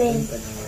Amen.